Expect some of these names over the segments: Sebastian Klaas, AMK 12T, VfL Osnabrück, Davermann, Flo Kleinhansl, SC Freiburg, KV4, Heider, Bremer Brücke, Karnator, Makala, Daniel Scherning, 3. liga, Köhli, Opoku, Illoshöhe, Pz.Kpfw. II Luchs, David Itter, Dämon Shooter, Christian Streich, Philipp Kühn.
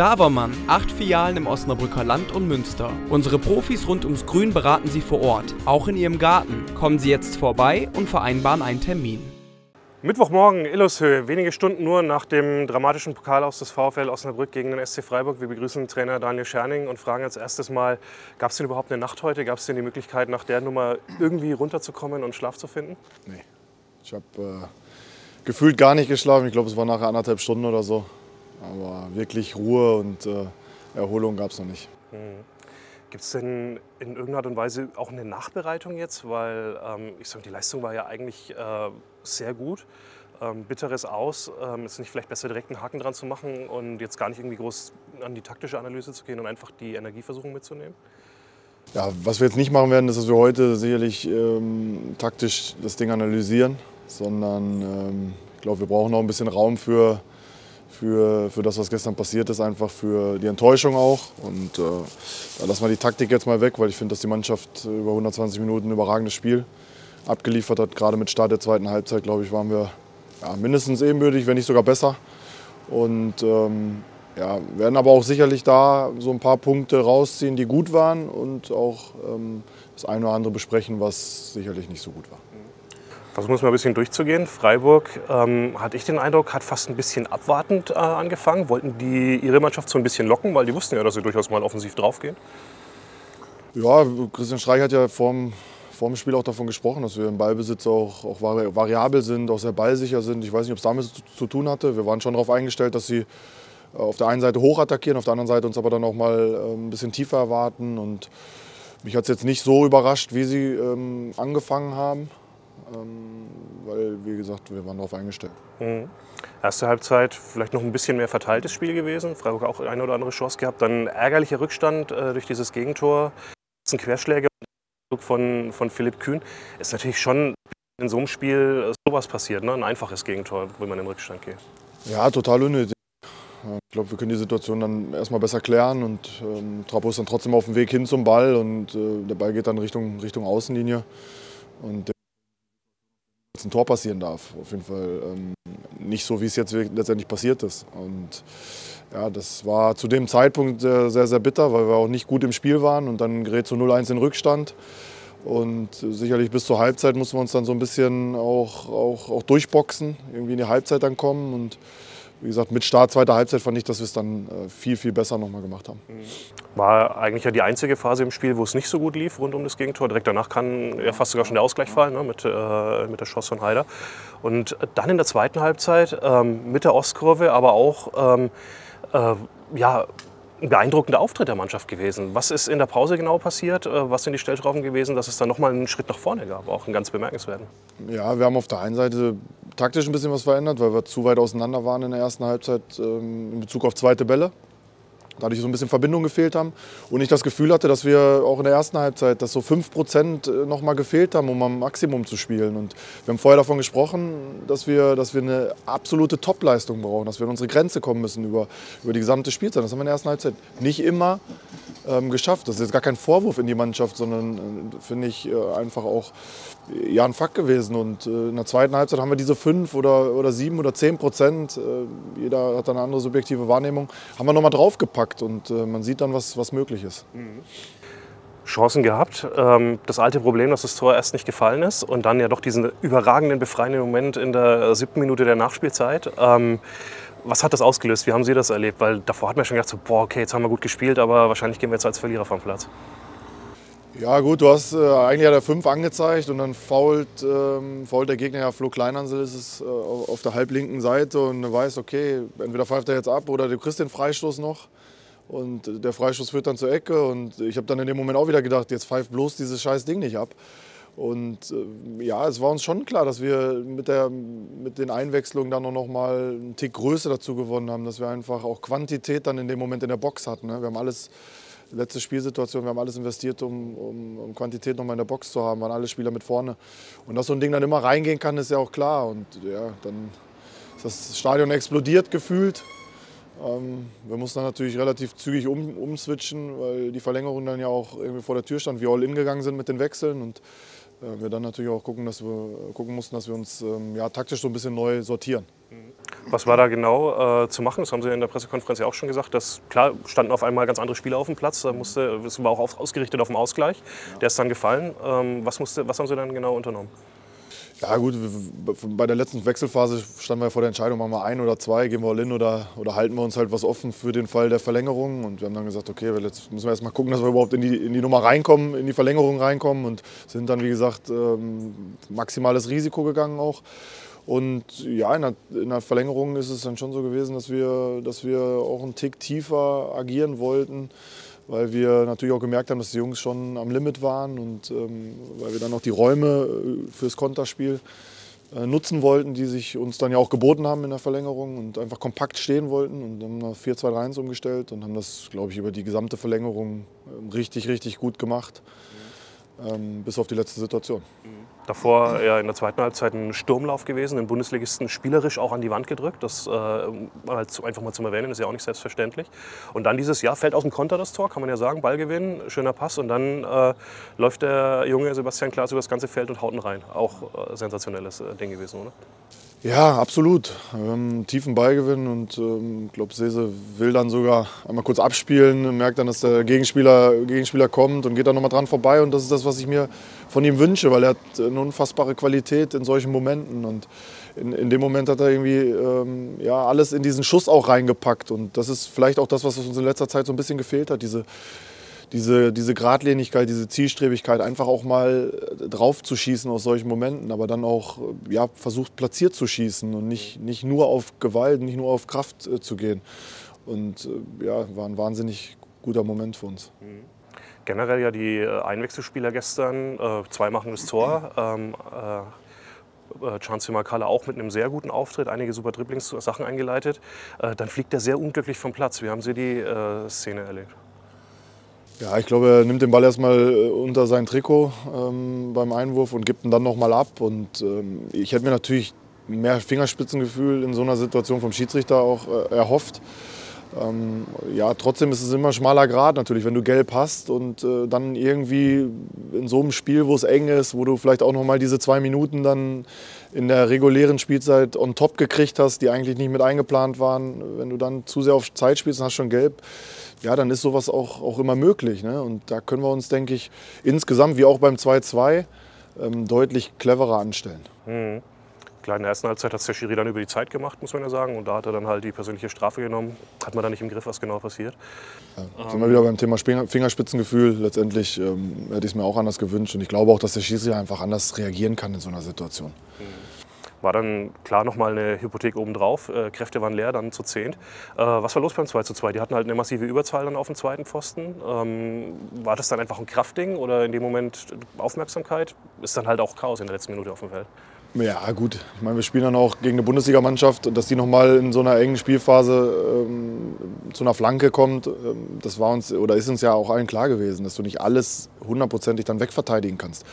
Davermann, 8 Filialen im Osnabrücker Land und Münster. Unsere Profis rund ums Grün beraten Sie vor Ort, auch in Ihrem Garten. Kommen Sie jetzt vorbei und vereinbaren einen Termin. Mittwochmorgen, Illoshöhe, wenige Stunden nur nach dem dramatischen Pokalaus des VfL Osnabrück gegen den SC Freiburg. Wir begrüßen Trainer Daniel Scherning und fragen als erstes mal, gab es denn überhaupt eine Nacht heute? Gab es denn die Möglichkeit, nach der Nummer irgendwie runterzukommen und Schlaf zu finden? Nee, ich habe gefühlt gar nicht geschlafen. Ich glaube, es war nachher 1,5 Stunden oder so. Aber wirklich Ruhe und Erholung gab es noch nicht. Mhm. Gibt es denn in irgendeiner Art und Weise auch eine Nachbereitung jetzt? Weil ich sage, die Leistung war ja eigentlich sehr gut. Bitteres Aus, ist nicht vielleicht besser direkt einen Haken dran zu machen und jetzt gar nicht irgendwie groß an die taktische Analyse zu gehen und einfach die Energie versuchen mitzunehmen? Ja, was wir jetzt nicht machen werden, ist, dass wir heute sicherlich taktisch das Ding analysieren, sondern ich glaube, wir brauchen noch ein bisschen Raum für das, was gestern passiert ist, einfach für die Enttäuschung auch. Und da lassen wir die Taktik jetzt mal weg, weil ich finde, dass die Mannschaft über 120 Minuten ein überragendes Spiel abgeliefert hat. Gerade mit Start der zweiten Halbzeit, glaube ich, waren wir ja, mindestens ebenbürtig, wenn nicht sogar besser. Und ja, werden aber auch sicherlich da so ein paar Punkte rausziehen, die gut waren und auch das eine oder andere besprechen, was sicherlich nicht so gut war. Versuchen wir es mal ein bisschen durchzugehen. Freiburg, hatte ich den Eindruck, hat fast ein bisschen abwartend angefangen. Wollten die ihre Mannschaft so ein bisschen locken, weil die wussten ja, dass sie durchaus mal offensiv draufgehen. Ja, Christian Streich hat ja vor dem Spiel auch davon gesprochen, dass wir im Ballbesitz auch variabel sind, auch sehr ballsicher sind. Ich weiß nicht, ob es damit zu tun hatte. Wir waren schon darauf eingestellt, dass sie auf der einen Seite hoch attackieren, auf der anderen Seite uns aber dann auch mal ein bisschen tiefer erwarten. Und mich hat es jetzt nicht so überrascht, wie sie angefangen haben. Weil, wie gesagt, wir waren darauf eingestellt. Mhm. Erste Halbzeit vielleicht noch ein bisschen mehr verteiltes Spiel gewesen. Freiburg auch eine oder andere Chance gehabt. Dann ärgerlicher Rückstand durch dieses Gegentor. Das sind Querschläge von Philipp Kühn. Ist natürlich schon in so einem Spiel sowas passiert, ne? Ein einfaches Gegentor, wenn man in den Rückstand geht. Ja, total unnötig. Ich glaube, wir können die Situation dann erstmal besser klären. Und Trapo ist dann trotzdem auf dem Weg hin zum Ball. Und der Ball geht dann Richtung Außenlinie. Und ein Tor passieren darf. Auf jeden Fall nicht so, wie es jetzt letztendlich passiert ist. Und ja, das war zu dem Zeitpunkt sehr, sehr bitter, weil wir auch nicht gut im Spiel waren. Und dann gerät zu 0-1 in Rückstand. Und sicherlich bis zur Halbzeit mussten wir uns dann so ein bisschen auch durchboxen, irgendwie in die Halbzeit dann kommen. Und wie gesagt, mit Start zweiter Halbzeit fand ich, dass wir es dann viel, viel besser nochmal gemacht haben. War eigentlich ja die einzige Phase im Spiel, wo es nicht so gut lief rund um das Gegentor. Direkt danach kann ja fast sogar schon der Ausgleich fallen, ne, mit der Chance von Heider. Und dann in der zweiten Halbzeit mit der Ostkurve, aber auch ja, ein beeindruckender Auftritt der Mannschaft gewesen. Was ist in der Pause genau passiert? Was sind die Stellschrauben gewesen, dass es dann nochmal einen Schritt nach vorne gab? Auch ein ganz bemerkenswerten. Ja, wir haben auf der einen Seite taktisch ein bisschen was verändert, weil wir zu weit auseinander waren in der ersten Halbzeit in Bezug auf zweite Bälle. Dadurch so ein bisschen Verbindung gefehlt haben. Und ich das Gefühl hatte, dass wir auch in der ersten Halbzeit, dass so 5% noch mal gefehlt haben, um am Maximum zu spielen. Und wir haben vorher davon gesprochen, dass wir eine absolute Topleistung brauchen, dass wir an unsere Grenze kommen müssen über die gesamte Spielzeit. Das haben wir in der ersten Halbzeit nicht immer geschafft. Das ist jetzt gar kein Vorwurf in die Mannschaft, sondern finde ich einfach auch ja, ein Fakt gewesen. Und in der zweiten Halbzeit haben wir diese 5 oder 7 oder 10%, jeder hat eine andere subjektive Wahrnehmung, haben wir noch mal draufgepackt. Und man sieht dann, was möglich ist. Chancen gehabt. Das alte Problem, dass das Tor erst nicht gefallen ist und dann ja doch diesen überragenden, befreienden Moment in der 7. Minute der Nachspielzeit. Was hat das ausgelöst? Wie haben Sie das erlebt? Weil davor hat man schon gedacht, so, boah, okay, jetzt haben wir gut gespielt, aber wahrscheinlich gehen wir jetzt als Verlierer vom Platz. Ja gut, du hast eigentlich hat er 5 angezeigt und dann fault der Gegner, ja, Flo Kleinhansl ist es auf der halblinken Seite und du weißt, okay, entweder pfeift er jetzt ab oder du kriegst den Freistoß noch. Und der Freistoß führt dann zur Ecke und ich habe dann in dem Moment auch wieder gedacht, jetzt pfeift bloß dieses scheiß Ding nicht ab. Und ja, es war uns schon klar, dass wir mit den Einwechslungen dann noch mal einen Tick Größe dazu gewonnen haben, dass wir einfach auch Quantität dann in dem Moment in der Box hatten. Ne? Wir haben alles, letzte Spielsituation, wir haben alles investiert, um Quantität noch mal in der Box zu haben, waren alle Spieler mit vorne. Und dass so ein Ding dann immer reingehen kann, ist ja auch klar. Und ja, dann ist das Stadion explodiert gefühlt. Wir mussten dann natürlich relativ zügig umswitchen, weil die Verlängerung dann ja auch irgendwie vor der Tür stand. Wir all in gegangen sind mit den Wechseln und wir dann natürlich auch gucken mussten, dass wir uns ja, taktisch so ein bisschen neu sortieren. Was war da genau zu machen? Das haben Sie in der Pressekonferenz ja auch schon gesagt. Dass, klar, standen auf einmal ganz andere Spieler auf dem Platz. Da musste, das war auch ausgerichtet auf den Ausgleich. Ja. Der ist dann gefallen. Was haben Sie dann genau unternommen? Ja gut, bei der letzten Wechselphase standen wir vor der Entscheidung, machen wir ein oder zwei, gehen wir all in oder halten wir uns halt was offen für den Fall der Verlängerung. Und wir haben dann gesagt, okay, jetzt müssen wir erst mal gucken, dass wir überhaupt in die Nummer reinkommen, in die Verlängerung reinkommen, und sind dann, wie gesagt, maximales Risiko gegangen auch. Und ja, in der Verlängerung ist es dann schon so gewesen, dass wir auch einen Tick tiefer agieren wollten, weil wir natürlich auch gemerkt haben, dass die Jungs schon am Limit waren, und weil wir dann auch die Räume fürs Konterspiel nutzen wollten, die sich uns dann ja auch geboten haben in der Verlängerung, und einfach kompakt stehen wollten, und dann haben wir 4-2-3-1 umgestellt und haben das, glaube ich, über die gesamte Verlängerung richtig, richtig gut gemacht, bis auf die letzte Situation. Davor ja in der zweiten Halbzeit ein Sturmlauf gewesen, den Bundesligisten spielerisch auch an die Wand gedrückt. Das einfach mal zum Erwähnen, ist ja auch nicht selbstverständlich. Und dann dieses Jahr fällt aus dem Konter das Tor, kann man ja sagen, Ballgewinn, schöner Pass. Und dann läuft der junge Sebastian Klaas über das ganze Feld und haut ihn rein. Auch sensationelles Ding gewesen, oder? Ja, absolut. Tiefen Ballgewinn, und ich glaube, Sese will dann sogar einmal kurz abspielen, merkt dann, dass der Gegenspieler kommt und geht dann nochmal dran vorbei, und das ist das, was ich mir von ihm wünsche, weil er hat eine unfassbare Qualität in solchen Momenten, und in dem Moment hat er irgendwie ja, alles in diesen Schuss auch reingepackt, und das ist vielleicht auch das, was uns in letzter Zeit so ein bisschen gefehlt hat, diese Gradlinigkeit, diese Zielstrebigkeit, einfach auch mal drauf zu schießen aus solchen Momenten, aber dann auch ja, versucht platziert zu schießen und nicht nur auf Gewalt, nicht nur auf Kraft zu gehen. Und ja, war ein wahnsinnig guter Moment für uns. Mhm. Generell ja die Einwechselspieler gestern, zwei machen das Tor. Makala auch mit einem sehr guten Auftritt, einige super Dribblings-Sachen eingeleitet. Dann fliegt er sehr unglücklich vom Platz. Wie haben Sie die Szene erlebt? Ja, ich glaube, er nimmt den Ball erstmal unter sein Trikot beim Einwurf und gibt ihn dann nochmal ab. Und ich hätte mir natürlich mehr Fingerspitzengefühl in so einer Situation vom Schiedsrichter auch erhofft. Ja, trotzdem ist es immer ein schmaler Grat natürlich, wenn du gelb hast und dann irgendwie in so einem Spiel, wo es eng ist, wo du vielleicht auch nochmal diese 2 Minuten dann in der regulären Spielzeit on top gekriegt hast, die eigentlich nicht mit eingeplant waren. Wenn du dann zu sehr auf Zeit spielst und hast schon gelb, ja, dann ist sowas auch immer möglich, ne? Und da können wir uns, denke ich, insgesamt, wie auch beim 2-2, deutlich cleverer anstellen. Mhm. Klar, in der ersten Halbzeit hat es der Schiri dann über die Zeit gemacht, muss man ja sagen. Und da hat er dann halt die persönliche Strafe genommen. Hat man da nicht im Griff, was genau passiert. Ja, sind wir wieder beim Thema Fingerspitzengefühl. Letztendlich hätte ich es mir auch anders gewünscht. Und ich glaube auch, dass der Schiri einfach anders reagieren kann in so einer Situation. Mhm. War dann klar nochmal eine Hypothek obendrauf. Kräfte waren leer, dann zu 10. Was war los beim 2:2? Die hatten halt eine massive Überzahl dann auf dem zweiten Pfosten. War das dann einfach ein Kraftding oder in dem Moment Aufmerksamkeit? Ist dann halt auch Chaos in der letzten Minute auf dem Feld. Ja gut, ich meine, wir spielen dann auch gegen eine Bundesligamannschaft, dass die nochmal in so einer engen Spielphase zu einer Flanke kommt, das war uns oder ist uns ja auch allen klar gewesen, dass du nicht alles hundertprozentig dann wegverteidigen kannst.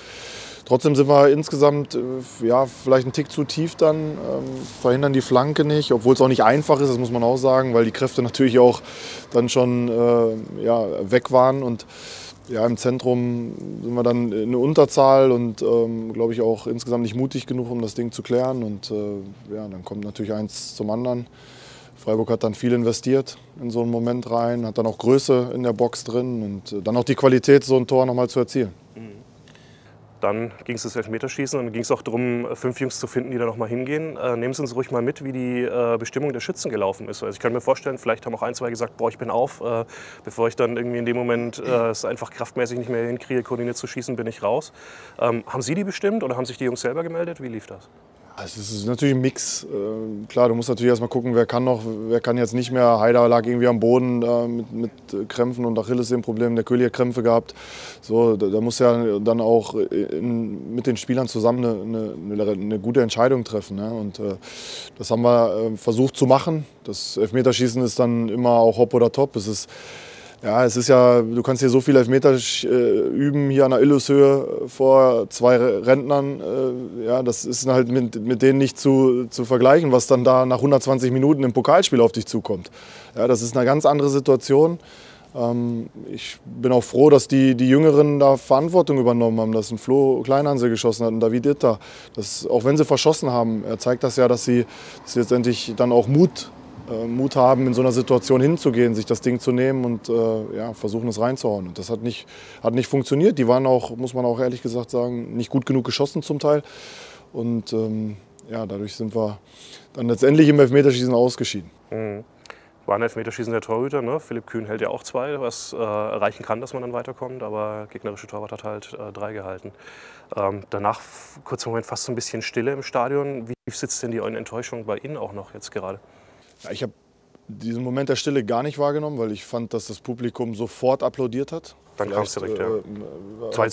Trotzdem sind wir insgesamt ja, vielleicht einen Tick zu tief dann, verhindern die Flanke nicht, obwohl es auch nicht einfach ist, das muss man auch sagen, weil die Kräfte natürlich auch dann schon ja, weg waren und ja, im Zentrum sind wir dann in eine Unterzahl und, glaube ich, auch insgesamt nicht mutig genug, um das Ding zu klären. Und ja, dann kommt natürlich eins zum anderen. Freiburg hat dann viel investiert in so einen Moment rein, hat dann auch Größe in der Box drin und dann auch die Qualität, so ein Tor nochmal zu erzielen. Dann ging es das Elfmeterschießen und dann ging es auch darum, 5 Jungs zu finden, die da noch mal hingehen. Nehmen Sie uns ruhig mal mit, wie die Bestimmung der Schützen gelaufen ist. Also ich kann mir vorstellen, vielleicht haben auch ein, zwei gesagt, boah, ich bin auf. Bevor ich dann irgendwie in dem Moment es einfach kraftmäßig nicht mehr hinkriege, koordiniert zu schießen, bin ich raus. Haben Sie die bestimmt oder haben sich die Jungs selber gemeldet? Wie lief das? Es ist natürlich ein Mix. Klar, du musst natürlich erstmal gucken, wer kann noch, wer kann jetzt nicht mehr. Heider lag irgendwie am Boden mit Krämpfen und Achilles den Problemen, der Köhli hat Krämpfe gehabt. So, da muss ja dann auch mit den Spielern zusammen eine gute Entscheidung treffen. Ne? Und das haben wir versucht zu machen. Das Elfmeterschießen ist dann immer auch hopp oder top. Ja, es ist ja, du kannst hier so viele Elfmeter üben, hier an der Illoshöhe vor 2 Rentnern. Ja, das ist halt mit denen nicht zu vergleichen, was dann da nach 120 Minuten im Pokalspiel auf dich zukommt. Ja, das ist eine ganz andere Situation. Ich bin auch froh, dass die Jüngeren da Verantwortung übernommen haben, dass ein Flo Kleinhansl geschossen hat und David Itter. Auch wenn sie verschossen haben, er zeigt das ja, dass sie letztendlich dann auch Mut haben, in so einer Situation hinzugehen, sich das Ding zu nehmen und ja, versuchen, es reinzuhauen. Und das hat nicht funktioniert. Die waren auch, muss man auch ehrlich gesagt sagen, nicht gut genug geschossen zum Teil. Und ja, dadurch sind wir dann letztendlich im Elfmeterschießen ausgeschieden. Mhm. War ein Elfmeterschießen der Torhüter, ne? Philipp Kühn hält ja auch zwei, was erreichen kann, dass man dann weiterkommt, aber gegnerische Torwart hat halt drei gehalten. Danach, kurzen Moment, fast so ein bisschen Stille im Stadion. Wie tief sitzt denn die Enttäuschung bei Ihnen auch noch jetzt gerade? Ja, ich habe diesen Moment der Stille gar nicht wahrgenommen, weil ich fand, dass das Publikum sofort applaudiert hat. Dann kam es direkt, ja. Zwei,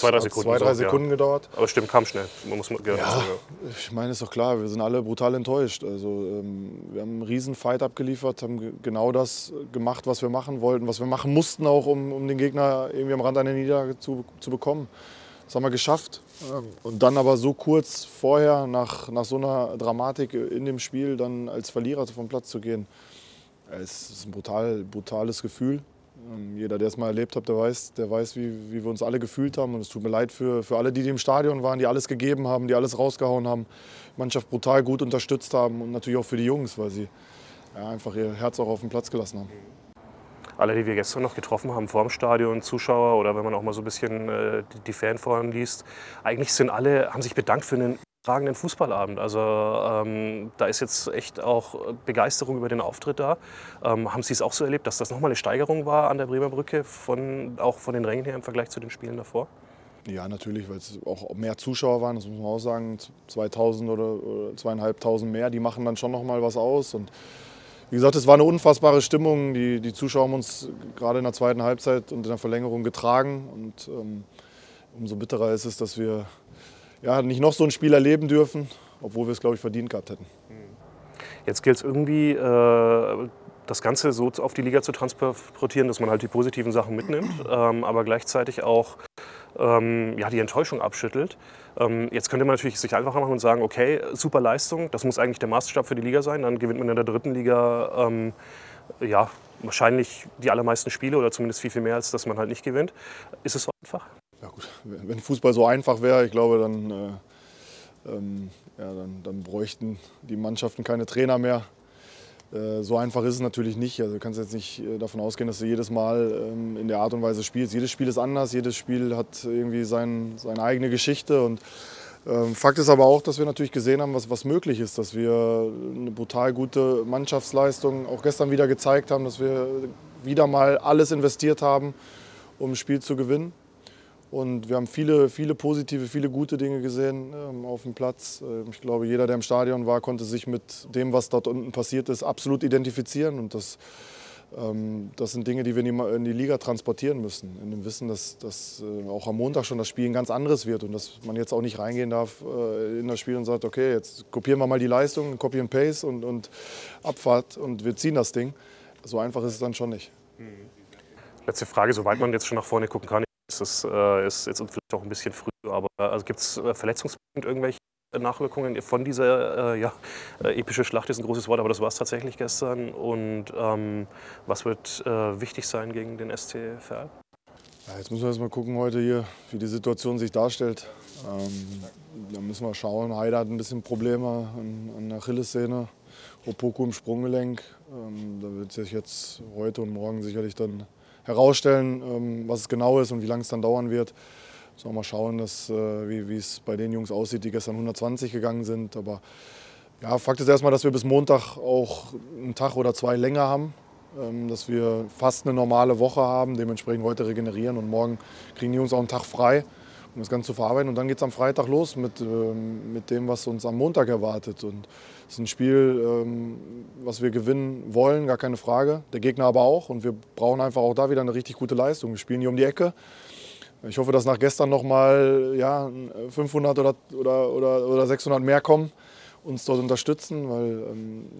drei Sekunden gedauert. Aber stimmt, kam schnell. Man muss gerne ja, ich meine, ist doch klar, wir sind alle brutal enttäuscht. Also, wir haben einen riesen Fight abgeliefert, haben genau das gemacht, was wir machen wollten, was wir machen mussten auch, um den Gegner irgendwie am Rand einer Niederlage zu bekommen. Das haben wir geschafft. Und dann aber so kurz vorher, nach so einer Dramatik in dem Spiel, dann als Verlierer vom Platz zu gehen, es ist ein brutales Gefühl. Jeder, der es mal erlebt hat, der weiß, wie wir uns alle gefühlt haben. Und es tut mir leid für alle, die im Stadion waren, die alles gegeben haben, die alles rausgehauen haben, die Mannschaft brutal gut unterstützt haben und natürlich auch für die Jungs, weil sie ja, einfach ihr Herz auch auf den Platz gelassen haben. Alle, die wir gestern noch getroffen haben, vor dem Stadion, Zuschauer oder wenn man auch mal so ein bisschen die Fanforen liest, eigentlich haben sich bedankt für einen überragenden Fußballabend. Also da ist jetzt echt auch Begeisterung über den Auftritt da. Haben Sie es auch so erlebt, dass das nochmal eine Steigerung war an der Bremer Brücke, auch von den Rängen her im Vergleich zu den Spielen davor? Ja, natürlich, weil es auch mehr Zuschauer waren, das muss man auch sagen, 2000 oder 2500 mehr, die machen dann schon nochmal was aus. Und wie gesagt, es war eine unfassbare Stimmung. Die Zuschauer haben uns gerade in der zweiten Halbzeit und in der Verlängerung getragen. Und umso bitterer ist es, dass wir ja, nicht noch so ein Spiel erleben dürfen, obwohl wir es, glaube ich, verdient gehabt hätten. Jetzt gilt es irgendwie, das Ganze so auf die Liga zu transportieren, dass man halt die positiven Sachen mitnimmt, aber gleichzeitig auch ja, die Enttäuschung abschüttelt. Jetzt könnte man natürlich sich einfacher machen und sagen, okay, super Leistung, das muss eigentlich der Maßstab für die Liga sein, dann gewinnt man in der dritten Liga ja, wahrscheinlich die allermeisten Spiele oder zumindest viel mehr, als dass man halt nicht gewinnt. Ist es so einfach? Ja gut, wenn Fußball so einfach wäre, ich glaube, dann bräuchten die Mannschaften keine Trainer mehr. So einfach ist es natürlich nicht. Also du kannst jetzt nicht davon ausgehen, dass du jedes Mal in der Art und Weise spielst. Jedes Spiel ist anders, jedes Spiel hat irgendwie seine eigene Geschichte. Und Fakt ist aber auch, dass wir natürlich gesehen haben, was möglich ist. Dass wir eine brutal gute Mannschaftsleistung auch gestern wieder gezeigt haben, dass wir wieder mal alles investiert haben, um ein Spiel zu gewinnen. Und wir haben viele positive, viele gute Dinge gesehen auf dem Platz. Ich glaube, jeder, der im Stadion war, konnte sich mit dem, was dort unten passiert ist, absolut identifizieren. Und das sind Dinge, die wir in die Liga transportieren müssen. In dem Wissen, dass auch am Montag schon das Spiel ein ganz anderes wird. Und dass man jetzt auch nicht reingehen darf in das Spiel und sagt, okay, jetzt kopieren wir mal die Leistung, Copy and Paste und Abfahrt und wir ziehen das Ding. So einfach ist es dann schon nicht. Letzte Frage, soweit man jetzt schon nach vorne gucken kann. Das ist jetzt vielleicht auch ein bisschen früh, aber also gibt es verletzungsbedingt irgendwelche Nachwirkungen von dieser ja, epische Schlacht ist ein großes Wort, aber das war es tatsächlich gestern. Und was wird wichtig sein gegen den SC Freiburg? Ja, jetzt müssen wir erst mal gucken heute hier, wie die Situation sich darstellt. Da müssen wir schauen. Heider hat ein bisschen Probleme an der Achillessehne, Opoku im Sprunggelenk. Da wird sich jetzt heute und morgen sicherlich dann herausstellen, was es genau ist und wie lange es dann dauern wird. Müssen wir mal schauen, wie es bei den Jungs aussieht, die gestern 120 gegangen sind. Aber ja, Fakt ist erstmal, dass wir bis Montag auch einen Tag oder zwei länger haben, dass wir fast eine normale Woche haben, dementsprechend heute regenerieren und morgen kriegen die Jungs auch einen Tag frei, um das Ganze zu verarbeiten. Und dann geht es am Freitag los mit dem, was uns am Montag erwartet. Und es ist ein Spiel, was wir gewinnen wollen, gar keine Frage. Der Gegner aber auch. Und wir brauchen einfach auch da wieder eine richtig gute Leistung. Wir spielen hier um die Ecke. Ich hoffe, dass nach gestern noch mal ja, 500 oder 600 mehr kommen, uns dort unterstützen. Weil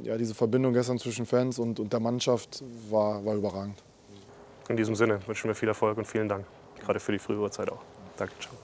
ja, diese Verbindung gestern zwischen Fans und der Mannschaft war überragend. In diesem Sinne wünschen wir viel Erfolg und vielen Dank. Gerade für die frühe Uhrzeit auch. Danke, ciao.